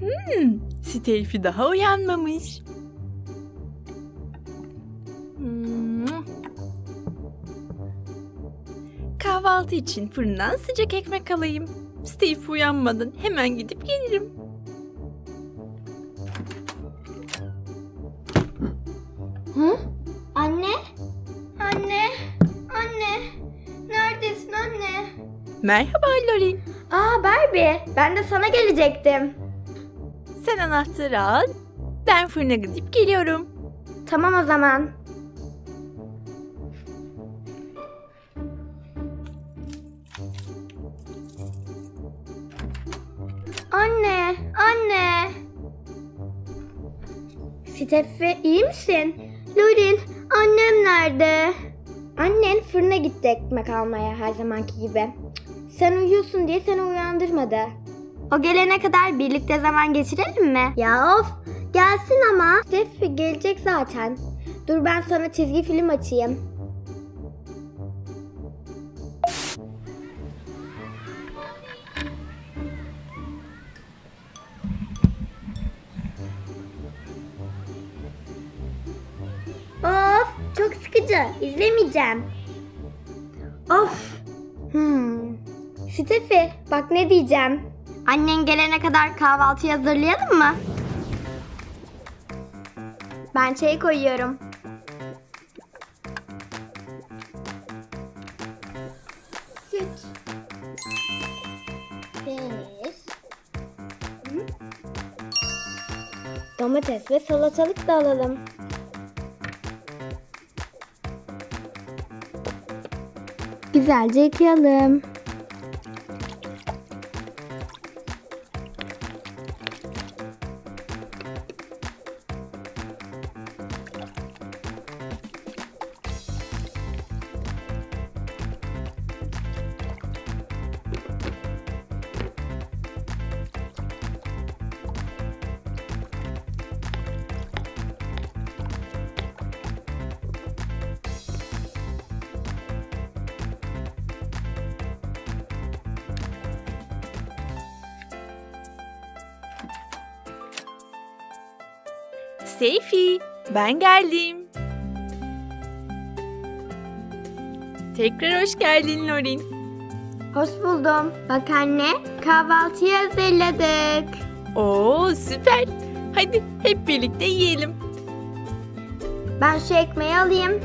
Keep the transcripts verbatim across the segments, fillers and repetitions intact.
Hmm, Steffie daha uyanmamış. Hmm. Kahvaltı için fırından sıcak ekmek alayım. Steffie uyanmadan hemen gidip gelirim. Hı? Anne? Anne? Anne? Neredesin anne? Merhaba Lorin. Aa Barbie, ben de sana gelecektim. Sen anahtarı al, ben fırına gidip geliyorum. Tamam o zaman. Anne, anne. Steffie, iyi misin? Lorin, annem nerede? Annen fırına gitti ekmek almaya her zamanki gibi. Sen uyuyorsun diye seni uyandırmadı. O gelene kadar birlikte zaman geçirelim mi? Ya of! Gelsin ama. Steffie gelecek zaten. Dur ben sana çizgi film açayım. Of! Çok sıkıcı. İzlemeyeceğim. Of! Hmm. Steffie bak ne diyeceğim. Annen gelene kadar kahvaltıyı hazırlayalım mı? Ben çayı koyuyorum. Süt. Peynir. Domates ve salatalık da alalım. Güzelce yıkayalım. Steffie, ben geldim. Tekrar hoş geldin Lorin. Hoş buldum. Bak anne, kahvaltıyı hazırladık. Oo, süper. Hadi hep birlikte yiyelim. Ben şu ekmeği alayım.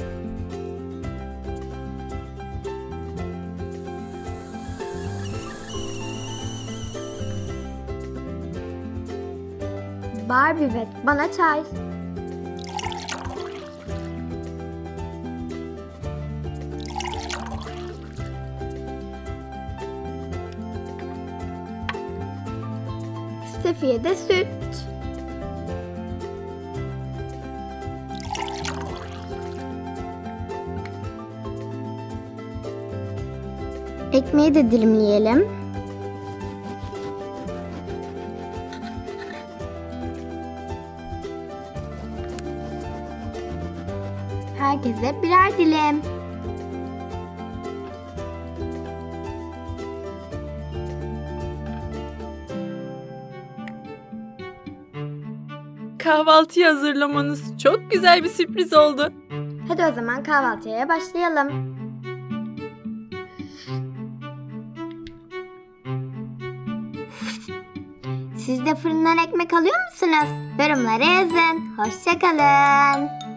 Barbie ve bana çay. Steffie'ye de süt. Ekmeği de dilimleyelim. Herkese birer dilim. Kahvaltıyı hazırlamanız çok güzel bir sürpriz oldu. Hadi o zaman kahvaltıya başlayalım. Siz de fırından ekmek alıyor musunuz? Yorumlara yazın. Hoşça kalın.